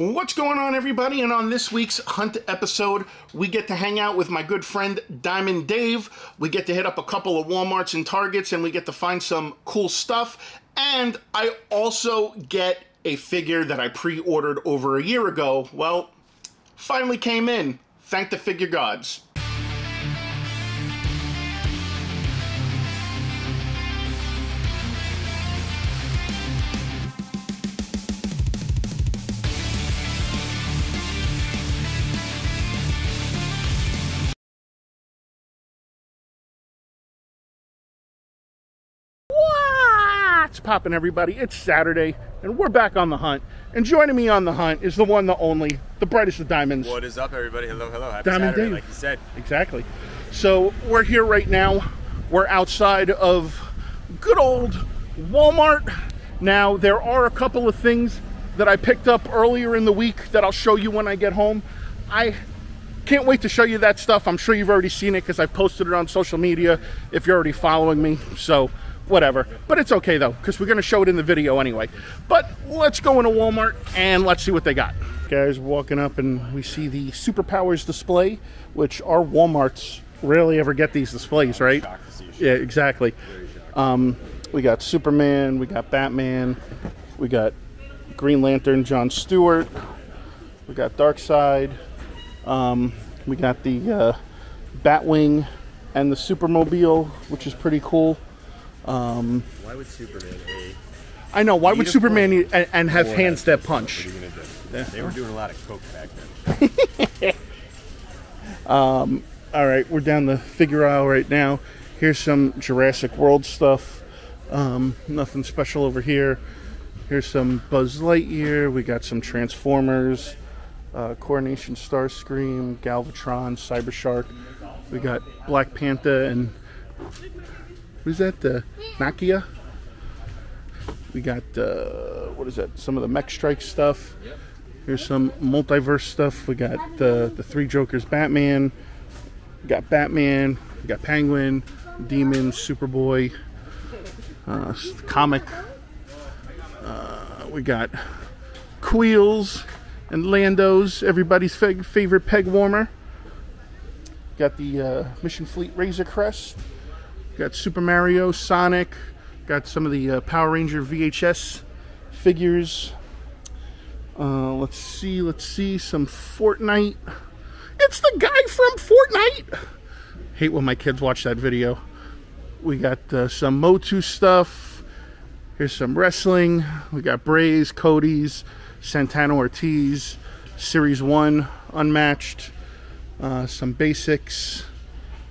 What's going on, everybody? And on this week's Hunt episode, we get to hang out with my good friend Diamond Dave. We get to hit up a couple of Walmarts and Targets, and we get to find some cool stuff. And I also get a figure that I pre-ordered over a year ago. Well, finally came in. Thank the figure gods. What's poppin', everybody? It's Saturday, and we're back on the hunt. And joining me on the hunt is the one, the only, the brightest of diamonds. What is up, everybody? Hello, hello. Happy Diamond Saturday, Dave. Like you said. Exactly. So we're here right now. We're outside of good old Walmart. Now, there are a couple of things that I picked up earlier in the week that I'll show you when I get home. I can't wait to show you that stuff. I'm sure you've already seen it because I posted it on social media if you're already following me. So whatever, but it's okay though, because we're going to show it in the video anyway. But let's go into Walmart and let's see what they got. Guys, walking up and we see the Superpowers display, which our Walmarts rarely ever get these displays, right? Yeah, exactly. We got Superman, we got Batman, we got Green Lantern, John Stewart, we got Darkseid, we got the Batwing and the Supermobile, which is pretty cool. Why would Superman hate? I know, why would Superman eat and have hands that punch? What are you gonna do? Yeah. They were doing a lot of coke back then. Alright, we're down the figure aisle right now. Here's some Jurassic World stuff. Nothing special over here. Here's some Buzz Lightyear. We got some Transformers, Coronation Starscream, Galvatron, Cybershark. We got Black Panther and... what is that? The Nakia? We got, what is that? Some of the Mech Strike stuff. Here's some multiverse stuff. We got the Three Jokers Batman. We got Batman. We got Penguin, Demon, Superboy, Comic. We got Queels and Lando's, everybody's favorite peg warmer. Got the Mission Fleet Razor Crest. Got Super Mario, Sonic, got some of the Power Ranger VHS figures. Let's see, some Fortnite. It's the guy from Fortnite! Hate when my kids watch that video. We got some MOTU stuff. Here's some wrestling. We got Bray's, Cody's, Santana Ortiz, Series 1, Unmatched, some basics,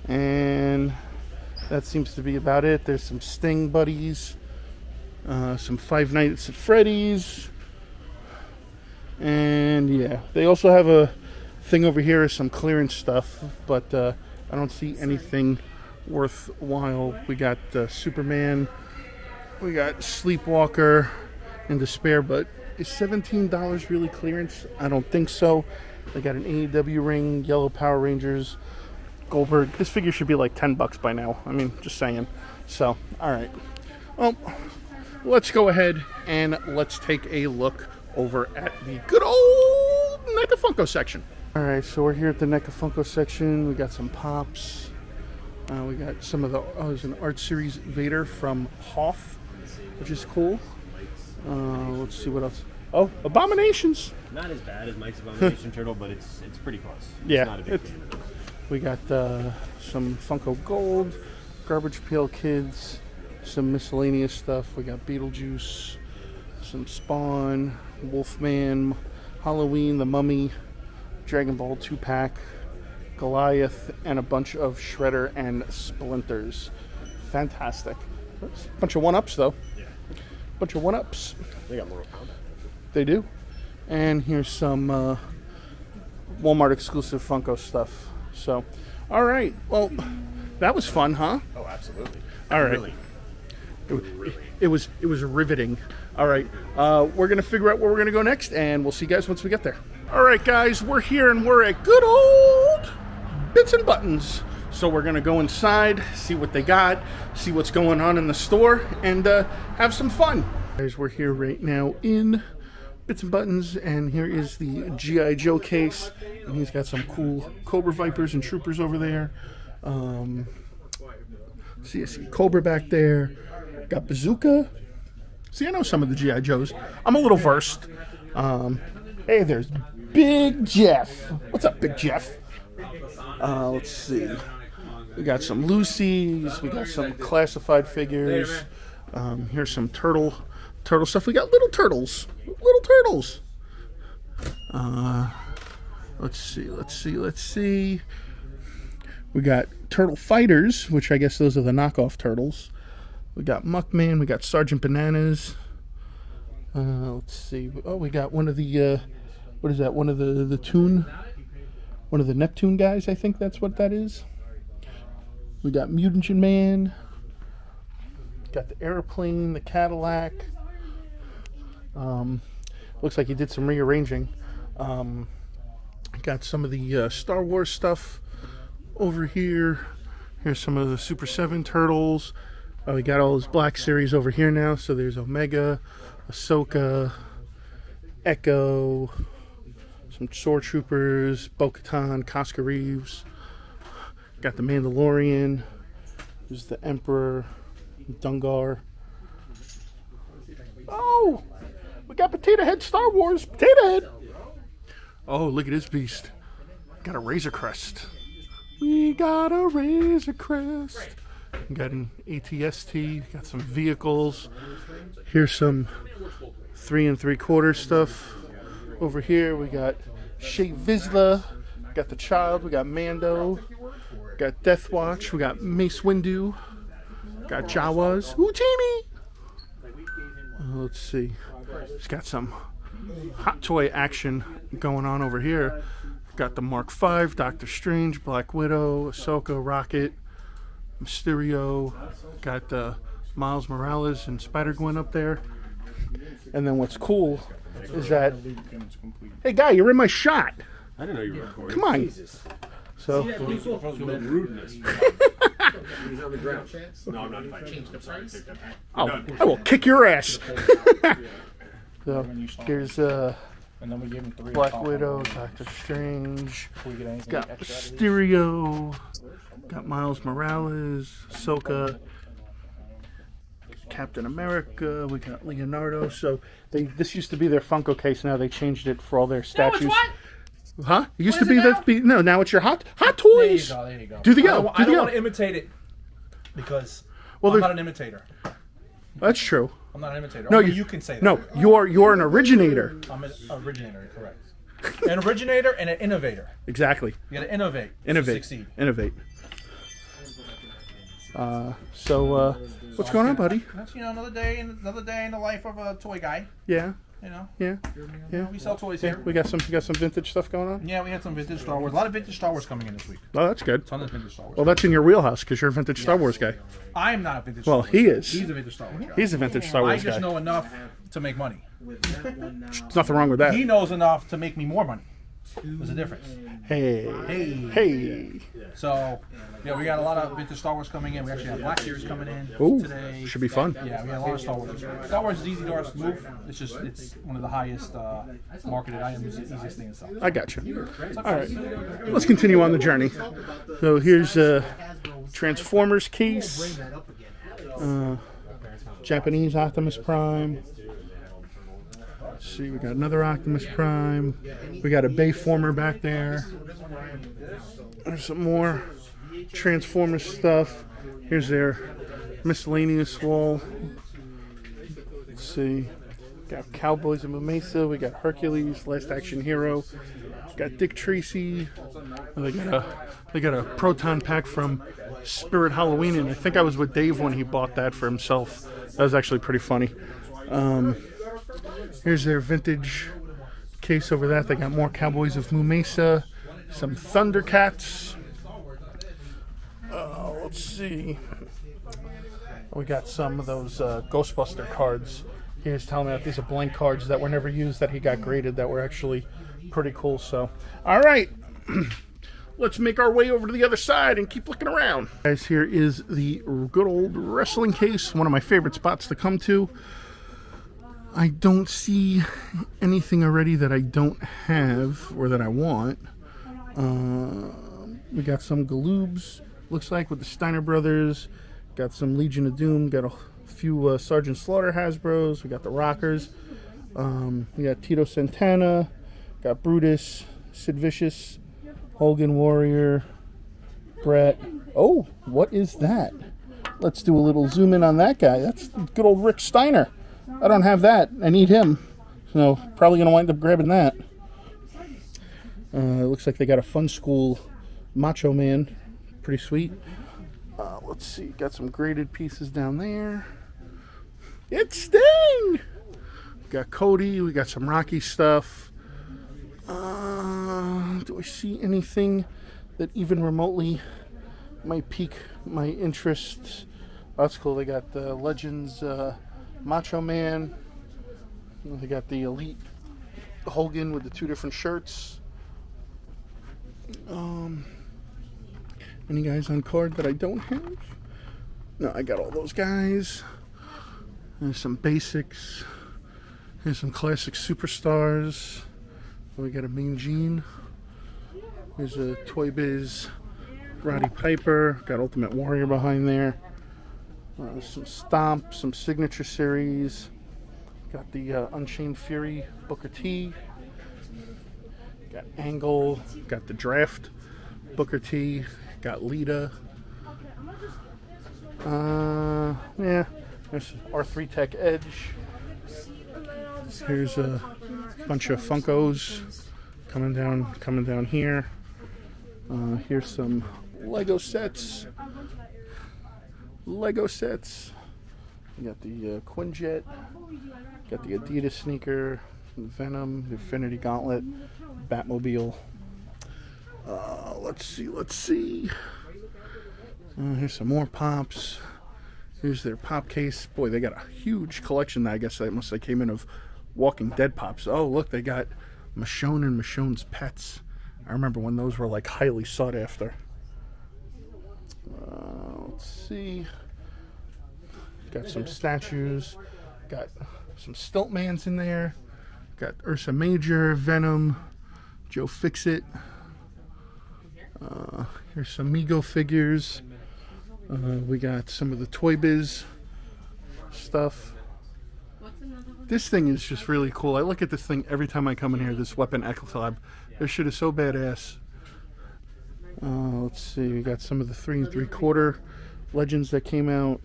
and that seems to be about it. There's some Sting buddies, some Five Nights at Freddy's, and yeah, they also have a thing over here, some clearance stuff, but I don't see anything worthwhile. We got Superman, we got Sleepwalker and Despair, but is $17 really clearance? I don't think so. They got an AEW ring, yellow Power Rangers, Goldberg. This figure should be like 10 bucks by now. I mean, just saying. So, all right. Well, let's go ahead and let's take a look over at the good old NECAFUNKO section. All right, so we're here at the NECAFUNKO section. We got some pops. We got some of the, there's an art series Vader from Hoth, which is cool. Let's see what else. Oh, Abominations. Not as bad as Mike's Abomination Turtle, but it's pretty close. Yeah. It's not a big fan of those. We got some Funko Gold, Garbage Pail Kids, some miscellaneous stuff. We got Beetlejuice, some Spawn, Wolfman, Halloween, The Mummy, Dragon Ball 2-pack, Goliath, and a bunch of Shredder and Splinters. Fantastic. Bunch of 1-ups, though. Yeah. Bunch of 1-ups. They got Mortal Kombat. They do. And here's some Walmart-exclusive Funko stuff. So, all right. Well, that was fun, huh? Oh, absolutely. All right. Really. It was riveting. All right. We're going to figure out where we're going to go next, and we'll see you guys once we get there. All right, guys. We're here, and we're at good old Bitz and Buttons. So we're going to go inside, see what they got, see what's going on in the store, and have some fun. Guys, we're here right now in Bitz and Buttons, and here is the G.I. Joe case, and he's got some cool Cobra Vipers and Troopers over there. See, I see Cobra back there. Got Bazooka. See, I know some of the G.I. Joes. I'm a little versed. Hey, there's Big Jeff. What's up, Big Jeff? Let's see. We got some Lucy's. We got some classified figures. Here's some turtle stuff. We got little turtles. Let's see. Let's see. We got Turtle Fighters, which I guess those are the knockoff turtles. We got Muckman. We got Sergeant Bananas. Let's see. Oh, we got one of the what is that? One of the Toon. One of the Neptune guys. I think that's what that is. We got Mutagen Man, got the airplane, the Cadillac. Looks like he did some rearranging. Got some of the Star Wars stuff over here. Here's some of the Super 7 Turtles. We got all this Black Series over here now. So there's Omega, Ahsoka, Echo, some Sword Troopers, Bo-Katan, Casca Reeves. Got the Mandalorian, there's the Emperor, Dungar. Oh, we got Potato Head Star Wars, Potato Head. Oh, look at this beast. Got a Razor Crest. We got a Razor Crest. Got an ATST, got some vehicles. Here's some 3 3/4 stuff. Over here we got Shea Vizsla, got the Child, we got Mando. Got Death Watch, we got Mace Windu, got Jawas. Ooh, Jamie! Let's see. It's got some hot toy action going on over here. Got the Mark V, Doctor Strange, Black Widow, Ahsoka, Rocket, Mysterio. Got Miles Morales and Spider-Gwen up there. And then what's cool is that... Hey, guy, you're in my shot! I didn't know you were recording. Come on! Jesus. So, see that people from rudeness. He's on the ground. No, I'm not fighting. Oh, I will kick your ass. So, here's Black Widow, Doctor Strange, got Mysterio, got Miles Morales, Ahsoka, Captain America, we got Leonardo. So, this used to be their Funko case, now they changed it for all their statues. No, it's what? Huh? It used to be that. No, now it's your hot toys. There you go. Do the go. I don't want to imitate it because I'm not an imitator. That's true. I'm not an imitator. No, you can say that. No, you're an originator. I'm an originator, correct? An originator and an innovator. Exactly. You got to innovate. Innovate. So what's going on, buddy? That's, you know, another day in the life of a toy guy. Yeah. You know, yeah. We sell toys here. We got some, vintage stuff going on. Yeah, we had some vintage Star Wars. A lot of vintage Star Wars coming in this week. Oh, that's good. Ton of vintage Star Wars. Well, that's in your wheelhouse because you're a vintage Star Wars guy. I'm not a vintage. Well, Star Wars he is. Guy. He's a vintage Star Wars guy. He's a vintage Star Wars guy. I just know enough to make money. There's nothing wrong with that. He knows enough to make me more money. There's a difference. Hey. So, yeah, we got a lot of vintage Star Wars coming in. We actually have Black Series coming in today. Should be fun. Yeah, we got a lot of Star Wars. Star Wars is easy to move. It's just, it's one of the highest marketed items. It's the easiest thing to sell. I got you. All right. Let's continue on the journey. So here's Transformers case. Japanese Optimus Prime. Let's see, we got another Optimus Prime. We got a Bayformer back there. There's some more Transformers stuff. Here's their miscellaneous wall. Let's see. Got Cowboys of Mesa. We got Hercules, Last Action Hero. Got Dick Tracy. They got a proton pack from Spirit Halloween, and I think I was with Dave when he bought that for himself. That was actually pretty funny. Here's their vintage case over that. They got more Cowboys of Mesa, some Thundercats. Let's see. We got some of those Ghostbuster cards. He was telling me that these are blank cards that were never used that he got graded that were actually pretty cool. So, all right. Let's make our way over to the other side and keep looking around. Guys, here is the good old wrestling case, one of my favorite spots to come to. I don't see anything already that I don't have or that I want. We got some Galoobs, looks like, with the Steiner Brothers. Got some Legion of Doom. Got a few Sergeant Slaughter Hasbros. We got the Rockers. We got Tito Santana. Got Brutus, Sid Vicious, Hogan Warrior, Brett. Oh, what is that? Let's do a little zoom in on that guy. That's good old Rick Steiner. I don't have that. I need him. So probably going to wind up grabbing that. It looks like they got a Fun School Macho Man. Pretty sweet. Let's see. Got some graded pieces down there. It's Sting! Got Cody. We got some Rocky stuff. Do I see anything that even remotely might pique my interest? Oh, that's cool. They got the Legends Macho Man. They got the Elite Hogan with the two different shirts. Any guys on card that I don't have? No, I got all those guys. There's some basics. Here's some classic superstars. We got a Mean Gene. There's a Toy Biz Roddy Piper. Got Ultimate Warrior behind there. Some Stomp, some Signature Series. Got the Unchained Fury Booker T. Got Angle. Got the Draft Booker T. Got Lita. Yeah. There's R3 Tech Edge. Here's a bunch of Funkos coming down here. Here's some Lego sets. We got the Quinjet. Got the Adidas sneaker. Venom. The Infinity Gauntlet. Batmobile. Let's see. Here's some more Pops. Here's their Pop case. Boy, they got a huge collection. I guess that must have came in of Walking Dead Pops. Oh, look, they got Michonne and Michonne's Pets. I remember when those were, like, highly sought after. Let's see. Got some statues. Got some Stiltmans in there. Got Ursa Major, Venom, Joe Fixit. Here's some Mego figures. We got some of the Toy Biz stuff. This thing is just really cool. I look at this thing every time I come in here, this Weapon X Lab. This shit is so badass. Let's see, we got some of the 3 3/4 Legends that came out.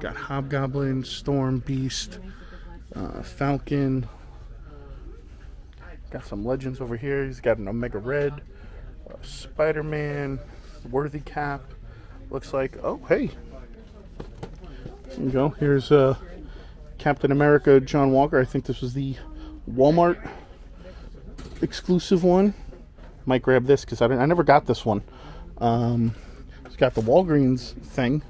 Got Hobgoblin, Storm, Beast, Falcon. Got some Legends over here. He's got an Omega Red, Spider-Man, Worthy Cap. Looks like, oh, hey. There you go. Here's Captain America, John Walker. I think this was the Walmart exclusive one. Might grab this because I never got this one. It's got the Walgreens thing.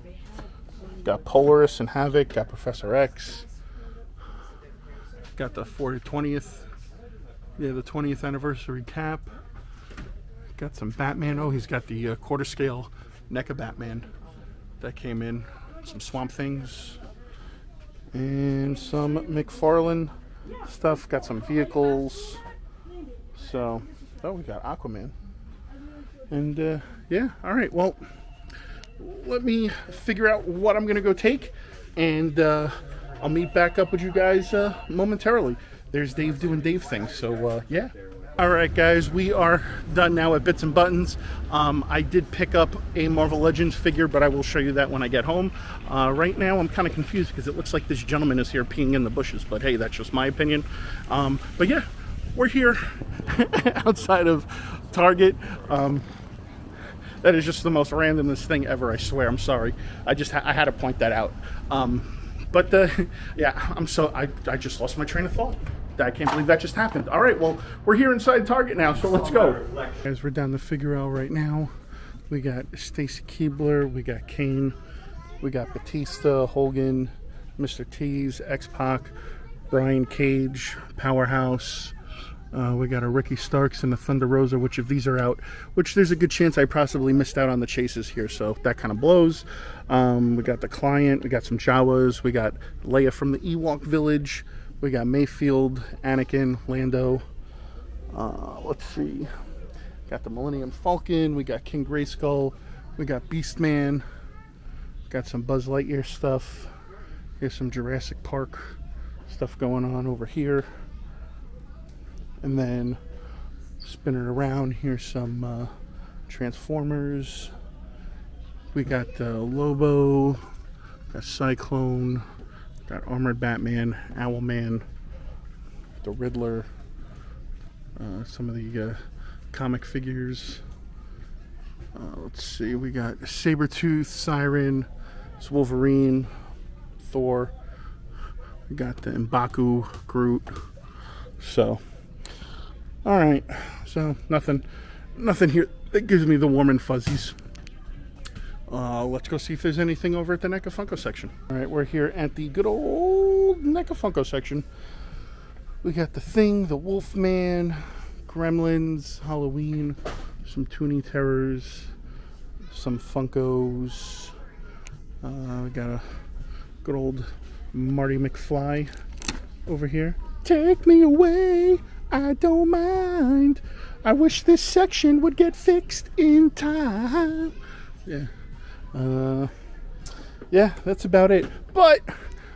Got Polaris and Havoc. Got Professor X. Got the 420th. Yeah, the 20th anniversary cap. Got some Batman. Oh, he's got the quarter scale NECA Batman that came in. Some Swamp Things. And some McFarlane stuff. Got some vehicles. So, oh, we got Aquaman. And, yeah, all right. Well, let me figure out what I'm going to go take. And I'll meet back up with you guys momentarily. There's Dave doing Dave things, so yeah. All right, guys, we are done now at Bitz and Buttons. I did pick up a Marvel Legends figure, but I will show you that when I get home. Right now, I'm kind of confused because it looks like this gentleman is here peeing in the bushes, but hey, that's just my opinion. But yeah, we're here outside of Target. That is just the most randomest thing ever, I swear. I'm sorry. I had to point that out. But yeah, I just lost my train of thought. I can't believe that just happened. All right, well, we're here inside Target now, so let's go. Guys, we're down the Figure Out right now. We got Stacy Keibler, we got Kane, we got Batista, Hogan, Mr. T's, X-Pac, Brian Cage, Powerhouse, We got a Ricky Starks and the Thunder Rosa, which if these are out, which there's a good chance I possibly missed out on the chases here, so that kind of blows. We got the Client, we got some Jawas, we got Leia from the Ewok Village, we got Mayfield, Anakin, Lando. Let's see, got the Millennium Falcon, we got King Grayskull, we got Beastman, got some Buzz Lightyear stuff. Here's some Jurassic Park stuff going on over here. And then spin it around, here's some Transformers. We got Lobo, got Cyclone, got Armored Batman, Owlman, the Riddler, some of the comic figures. Let's see, we got Sabretooth, Siren, Wolverine, Thor. We got the M'Baku, Groot. So all right, so nothing here that gives me the warm and fuzzies. Let's go see if there's anything over at the NECA Funko section. All right, we're here at the good old NECA Funko section. We got the Thing, the Wolfman, Gremlins, Halloween, some Toonie Terrors, some Funkos. We got a good old Marty McFly over here. Take me away, I don't mind. I wish this section would get fixed in time. Yeah. Yeah, that's about it. But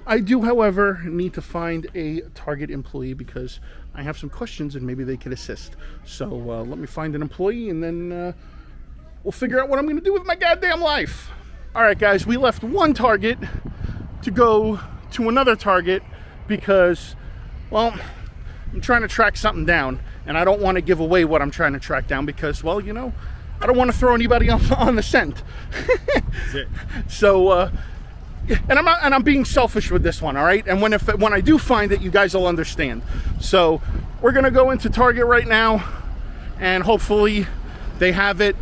I do, however, need to find a Target employee because I have some questions and maybe they could assist. So let me find an employee and then we'll figure out what I'm going to do with my goddamn life. All right, guys, we left one Target to go to another Target because, well, I'm trying to track something down and I don't want to give away what I'm trying to track down because, well, you know, I don't want to throw anybody on the scent. That's it. So and I'm being selfish with this one, all right? And when I do find it, you guys will understand. So we're gonna go into Target right now and hopefully they have it.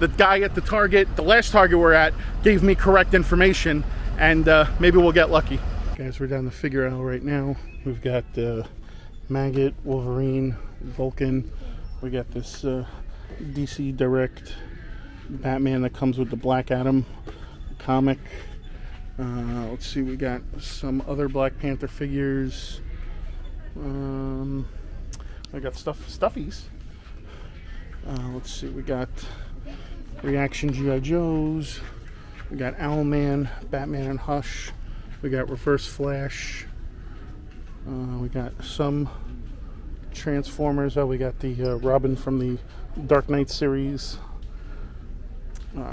The guy at the Target, the last Target we're at, gave me correct information and maybe we'll get lucky. Guys, we're down the figure aisle right now. We've got Maggot, Wolverine, Vulcan. We got this DC Direct Batman that comes with the Black Adam comic. Let's see, we got some other Black Panther figures. I got stuffies. Let's see, we got Reaction G.I. Joes. We got Owlman, Batman and Hush. We got Reverse Flash. We got some Transformers. Oh, we got the Robin from the Dark Knight series.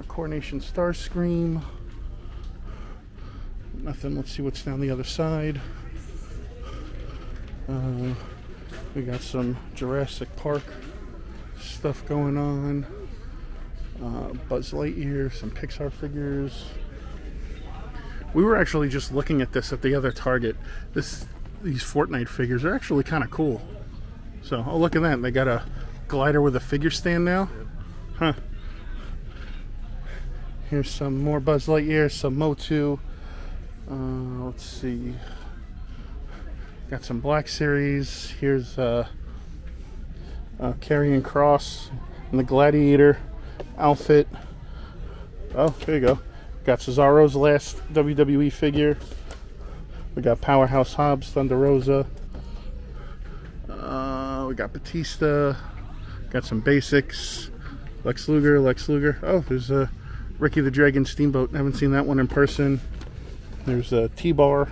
Coronation Starscream. Nothing. Let's see what's down the other side. We got some Jurassic Park stuff going on. Buzz Lightyear, some Pixar figures. We were actually just looking at this at the other Target. These Fortnite figures are actually kind of cool. So, oh, look at that. They got a glider with a figure stand now. Huh. Here's some more Buzz Lightyear, some Motu. Let's see. Got some Black Series. Here's Karrion Kross and the Gladiator outfit. Oh, there you go. Got Cesaro's last WWE figure. We got Powerhouse Hobbs, Thunder Rosa. We got Batista. Got some basics. Lex Luger. Oh, there's Ricky the Dragon Steamboat. I haven't seen that one in person. There's T-Bar.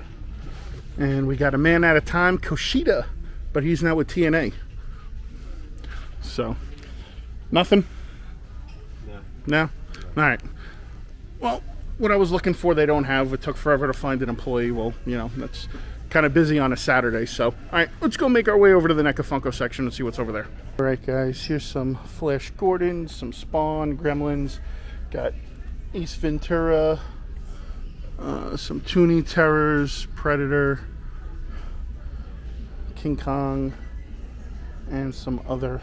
And we got a man at a time, Kushida. But he's now with TNA. So, nothing? No? All right. Well, what I was looking for, they don't have. It took forever to find an employee. Well, you know, that's kind of busy on a Saturday, so all right, let's go make our way over to the NECA Funko section and see what's over there. All right, guys, here's some Flash Gordon, some Spawn, Gremlins, got Ace Ventura, some Toonie Terrors, Predator, King Kong, and some other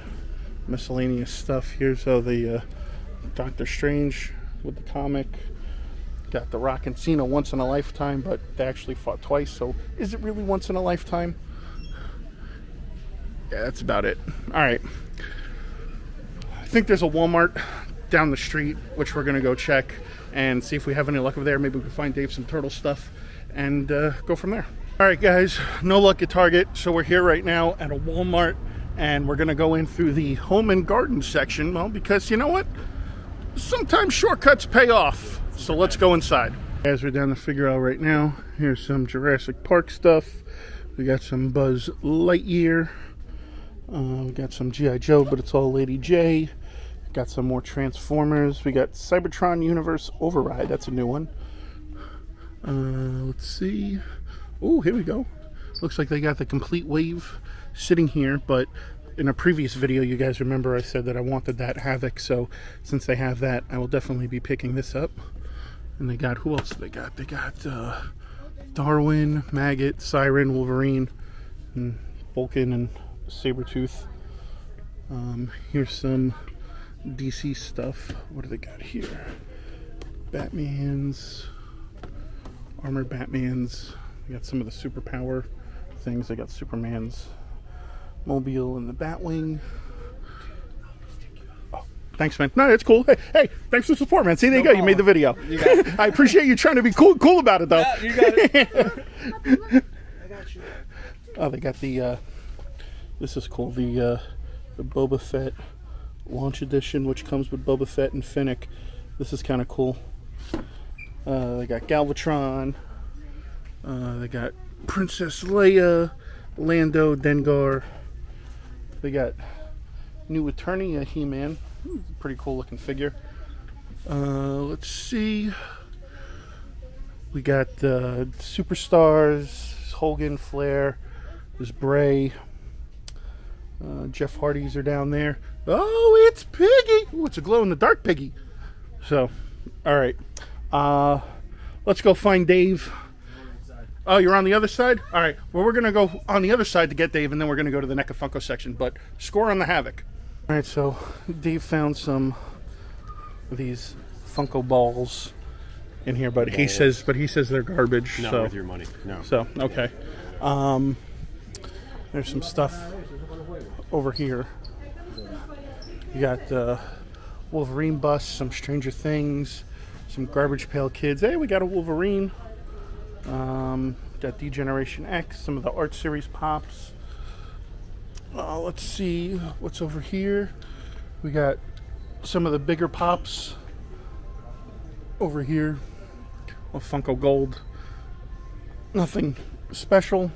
miscellaneous stuff. Here's the Doctor Strange with the comic. Got the Rock and Cena once in a lifetime, but they actually fought twice, so is it really once in a lifetime? yeah, that's about it. All right. I think there's a Walmart down the street, which we're going to go check and see if we have any luck over there. Maybe we can find Dave some turtle stuff and go from there. All right, guys, no luck at Target. So we're here right now at a Walmart, and we're going to go in through the home and garden section. Well, because you know what? Sometimes shortcuts pay off. So let's go inside. Guys, we're down the figure aisle right now. Here's some Jurassic Park stuff. We got some Buzz Lightyear. We got some G.I. Joe, but it's all Lady J. Got some more Transformers. We got Cybertron Universe Override. That's a new one. Let's see. Oh, here we go. Looks like they got the complete wave sitting here, but in a previous video, you guys remember I said that I wanted that Havoc, so since they have that, I will definitely be picking this up. And they got, who else they got? They got Darwin, Maggot, Siren, Wolverine, and Vulcan, and Sabretooth. Here's some DC stuff. What do they got here? Batmans, armored Batmans. They got some of the superpower things. They got Superman's Mobile and the Batwing. Oh, thanks, man. No, it's cool. Hey, thanks for the support, man. See, there you go. You made the video. I appreciate you trying to be cool about it, though. Yeah, you got it. I got you. Oh, they got the. This is cool. The Boba Fett Launch Edition, which comes with Boba Fett and Finnick. This is kind of cool. They got Galvatron. They got Princess Leia, Lando, Dengar. They got New Eternia He-Man. Pretty cool looking figure. Let's see. We got Superstars, Hogan, Flair. There's Bray. Jeff Hardy's are down there. Oh, it's Piggy. Oh, it's a glow-in-the-dark Piggy. So, all right. Let's go find Dave. Oh, you're on the other side? All right. Well, we're going to go on the other side to get Dave, and then we're going to go to the Neck of Funko section. But score on the Havoc. All right, so Dave found some of these Funko balls in here, but he says they're garbage. Not so. Worth your money. No. So, okay. There's some stuff over here. You got Wolverine busts, some Stranger Things, some Garbage Pail Kids. Hey, we got a Wolverine. Got D-Generation X, some of the art series pops. Let's see what's over here. We got some of the bigger pops over here. Well, Funko Gold. Nothing special.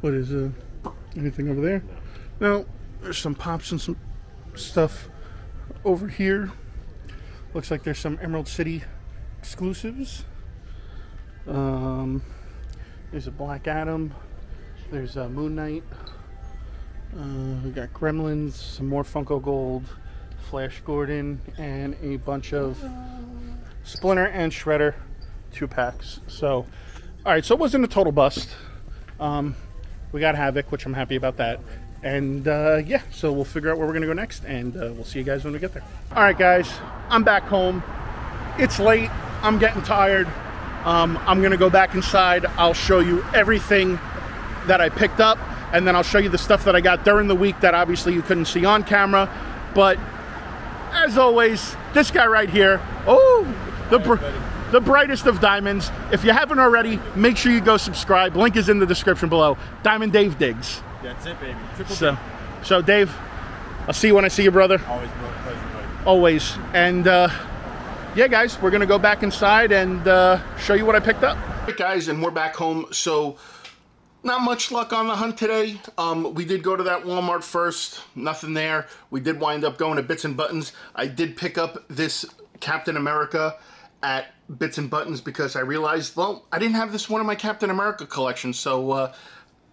What is anything over there? No, there's some pops and some stuff over here. Looks like there's some Emerald City exclusives. There's a Black Adam, there's a Moon Knight, we got Gremlins, some more Funko Gold, Flash Gordon, and a bunch of Splinter and Shredder 2-packs. So, alright, so it wasn't a total bust. We got Havoc, which I'm happy about that. And yeah, so we'll figure out where we're going to go next, and we'll see you guys when we get there. Alright guys, I'm back home. It's late, I'm getting tired. I'm gonna go back inside. I'll show you everything that I picked up, and then I'll show you the stuff that I got during the week that obviously you couldn't see on camera. But as always, this guy right here, oh, the brightest of diamonds. If you haven't already, make sure you go subscribe. Link is in the description below. Diamond Dave digs. That's it, baby. Triple so, D. So Dave, I'll see you when I see you, brother. Always, bro. Pleasure, buddy. Always. And yeah, guys, we're gonna go back inside and show you what I picked up. Hey guys, and we're back home. So not much luck on the hunt today. We did go to that Walmart first, nothing there. We did wind up going to Bitz and Buttons. I did pick up this Captain America at Bitz and Buttons because I realized, well, I didn't have this one in my Captain America collection, so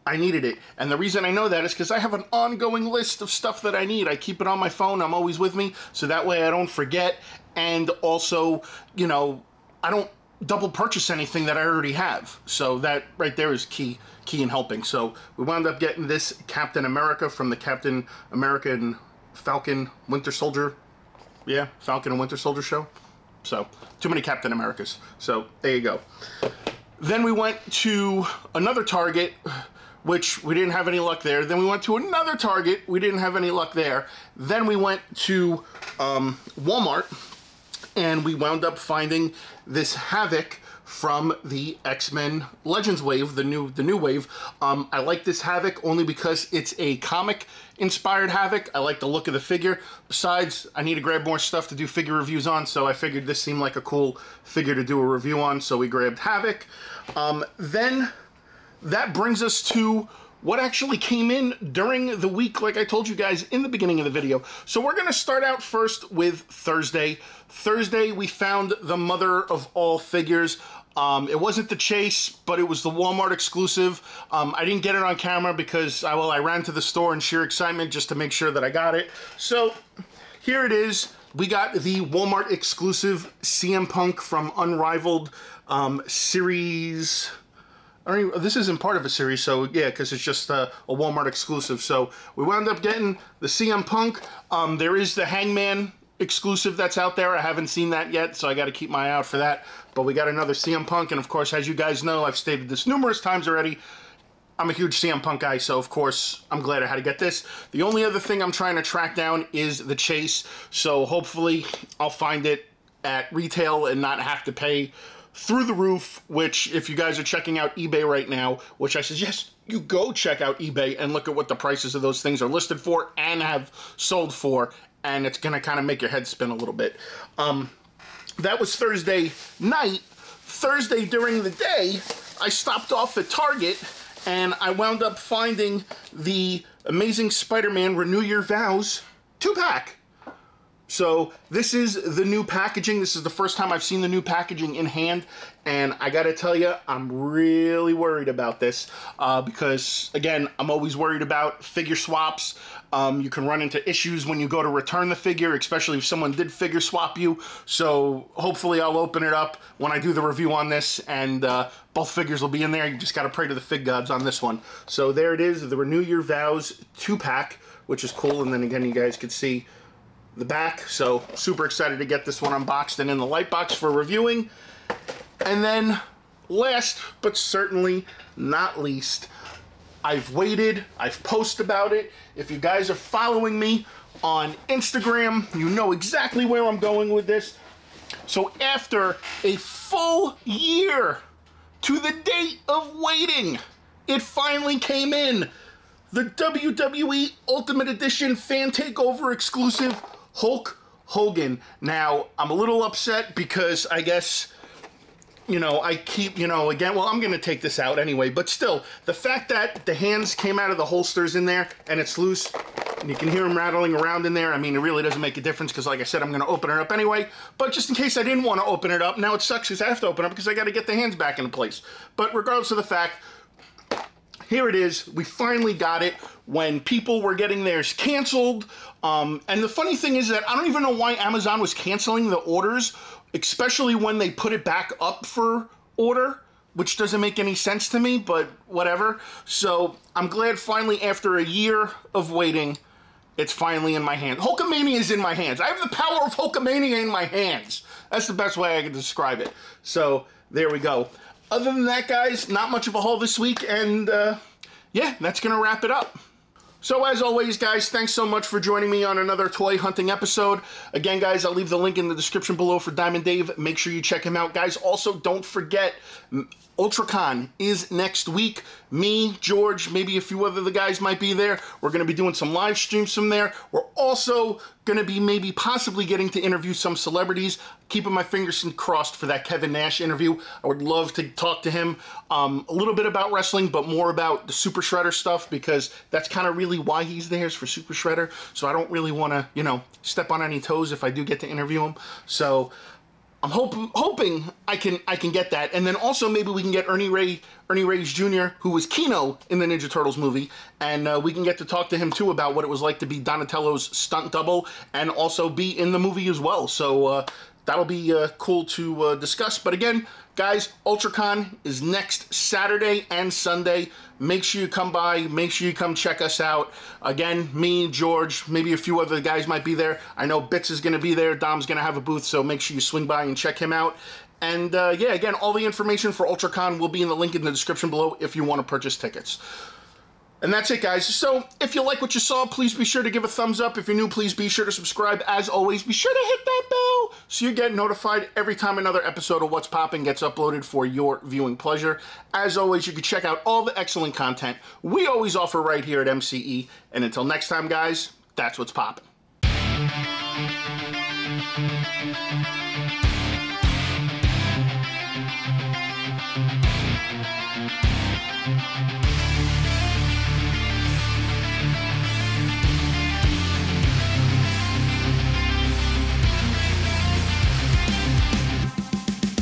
I needed it. And the reason I know that is because I have an ongoing list of stuff that I need. I keep it on my phone, I'm always with me, so that way I don't forget. And also, you know, I don't double purchase anything that I already have. So that right there is key in helping. So we wound up getting this Captain America from the Captain America and Falcon Winter Soldier. Yeah, Falcon and Winter Soldier show. So too many Captain Americas. So there you go. Then we went to another Target which we didn't have any luck there. Then we went to another Target. We didn't have any luck there. Then we went to Walmart, and we wound up finding this Havoc from the X-Men Legends wave, the new wave. I like this Havoc only because it's a comic-inspired Havoc. I like the look of the figure. Besides, I need to grab more stuff to do figure reviews on, so I figured this seemed like a cool figure to do a review on, so we grabbed Havoc. Then that brings us to what actually came in during the week, like I told you guys in the beginning of the video. So we're going to start out first with Thursday. Thursday, we found the mother of all figures. It wasn't the Chase, but it was the Walmart exclusive. I didn't get it on camera because, I ran to the store in sheer excitement just to make sure that I got it. So here it is. We got the Walmart exclusive CM Punk from Unrivaled series. This isn't part of a series, so yeah, because it's just a Walmart exclusive. So we wound up getting the CM Punk. There is the Hangman exclusive that's out there. I haven't seen that yet, so I got to keep my eye out for that. But we got another CM Punk, and of course, as you guys know, I've stated this numerous times already, I'm a huge CM Punk guy, so of course, I'm glad I had to get this. The only other thing I'm trying to track down is the Chase, so hopefully I'll find it at retail and not have to pay through the roof, which if you guys are checking out eBay right now, which I suggest you go check out eBay and look at what the prices of those things are listed for and have sold for, and it's going to kind of make your head spin a little bit. That was Thursday night. Thursday during the day, I stopped off at Target, and I wound up finding the Amazing Spider-Man Renew Your Vows 2-pack. So this is the new packaging. This is the first time I've seen the new packaging in hand, and I gotta tell you, I'm really worried about this because, again, I'm always worried about figure swaps. You can run into issues when you go to return the figure, especially if someone did figure swap you. So hopefully I'll open it up when I do the review on this, and both figures will be in there. You just gotta pray to the fig gods on this one. So there it is, the Renew Your Vows 2-pack, which is cool, and then again, you guys could see the back. So super excited to get this one unboxed and in the light box for reviewing. And then last but certainly not least, I've waited, I've posted about it. If you guys are following me on Instagram, you know exactly where I'm going with this. So after a full year to the date of waiting, it finally came in. The WWE Ultimate Edition Fan Takeover exclusive Hulk Hogan. Now, I'm a little upset because I guess, you know, I keep, you know, again, well, I'm going to take this out anyway, but still, the fact that the hands came out of the holsters in there and it's loose, and you can hear them rattling around in there, I mean, it really doesn't make a difference because, like I said, I'm going to open it up anyway, but just in case I didn't want to open it up, now it sucks because I have to open it up because I got to get the hands back into place. But regardless of the fact, here it is. We finally got it when people were getting theirs canceled. And the funny thing is that I don't even know why Amazon was canceling the orders, especially when they put it back up for order, which doesn't make any sense to me, but whatever. So I'm glad finally, after a year of waiting, it's finally in my hands. Hulkamania is in my hands. I have the power of Hulkamania in my hands. That's the best way I can describe it. So there we go. Other than that, guys, not much of a haul this week, and yeah, that's going to wrap it up. So as always, guys, thanks so much for joining me on another toy hunting episode. Again, guys, I'll leave the link in the description below for Diamond Dave. Make sure you check him out, guys. Also, don't forget, UltraCon is next week. Me, George, maybe a few other guys might be there. We're going to be doing some live streams from there. We're also going to be maybe possibly getting to interview some celebrities. Keeping my fingers crossed for that Kevin Nash interview. I would love to talk to him a little bit about wrestling, but more about the Super Shredder stuff, because that's kind of really why he's there, is for Super Shredder. So I don't really want to, you know, step on any toes if I do get to interview him. So I'm hoping I can get that, and then also maybe we can get Ernie Reyes Jr., who was Kino in the Ninja Turtles movie, and we can get to talk to him too about what it was like to be Donatello's stunt double and also be in the movie as well. So that'll be cool to discuss. But again, guys, UltraCon is next Saturday and Sunday. Make sure you come by. Make sure you come check us out. Again, me, George, maybe a few other guys might be there. I know Bitz is going to be there. Dom's going to have a booth, so make sure you swing by and check him out. And, yeah, again, all the information for UltraCon will be in the link in the description below if you want to purchase tickets. And that's it, guys. So if you like what you saw, please be sure to give a thumbs up. If you're new, please be sure to subscribe. As always, be sure to hit that bell so you get notified every time another episode of What's Poppin' gets uploaded for your viewing pleasure. As always, you can check out all the excellent content we always offer right here at MCE. And until next time, guys, that's what's poppin'.